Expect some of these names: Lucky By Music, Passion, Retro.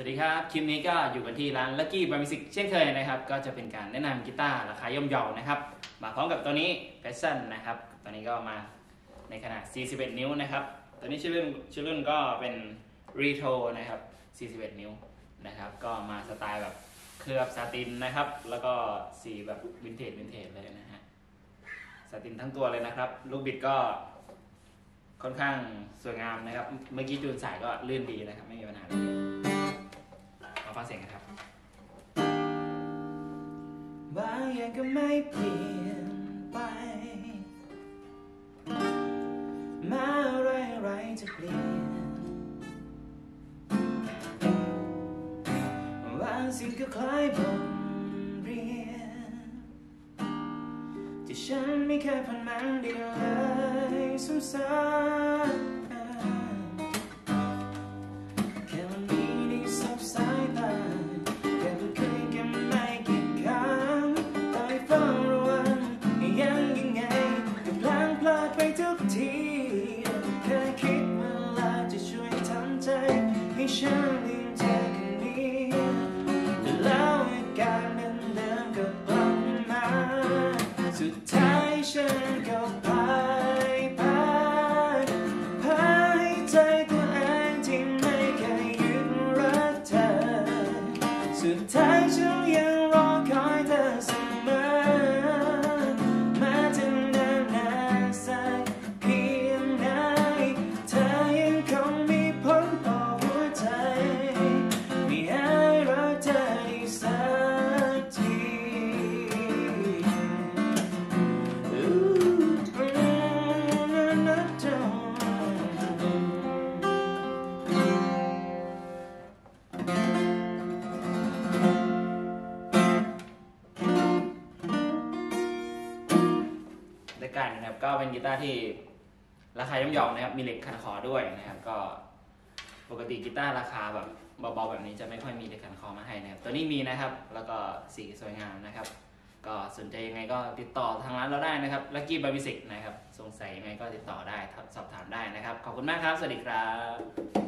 สวัสดีครับคลิปนี้ก็อยู่กันที่ร้าน Lucky By Music เช่นเคยนะครับก็จะเป็นการแนะนำกีตาร์ราคาย่อมเยานะครับมาพร้อมกับตัวนี้ Passion นะครับตัวนี้ก็มาในขนาด41 นิ้วนะครับตัวนี้ชื่อรุ่นก็เป็น Retro นะครับ41 นิ้วนะครับก็มาสไตล์แบบเคลือบซาตินนะครับแล้วก็สีแบบวินเทจเลยนะฮะซาตินทั้งตัวเลยนะครับลูกบิดก็ค่อนข้างสวยงามนะครับเมื่อกี้จูนสายก็ลื่นดีนะครับไม่มีปัญหามาฟังเสียงกันครับบางอย่างก็ไม่เปลี่ยนไปแม้อะไรๆจะเปลี่ยนบางสิ่งก็คล้ายบทเรียนที่ฉันไม่เคยผ่านมันได้เลยซ้ำๆฉันลืมใจคนนี้แต่แล้วเหตุการณ์นั้นเดิมก็กลับมาสุดท้ายฉันก็พายให้ใจตัวเองที่ไม่เคยหยุดรักเธอสุดท้ายฉันยังรอคอยเธอเสมอแม้จะนานสักเพียงไหนเธอยังคงมีผลต่อได้การนะครับก็เป็นกีตาร์ที่ราคาย่อมเยานะครับมีเหล็กขันคอด้วยนะครับก็ปกติกีตาร์ราคาแบบเบาๆแบบนี้จะไม่ค่อยมีเหล็กขันคอมาให้นะครับตัวนี้มีนะครับแล้วก็สีสวยงามนะครับก็สนใจยังไงก็ติดต่อทางร้านเราได้นะครับ Lucky By Music นะครับสงสัยยังไงก็ติดต่อได้สอบถามได้นะครับขอบคุณมากครับสวัสดีครับ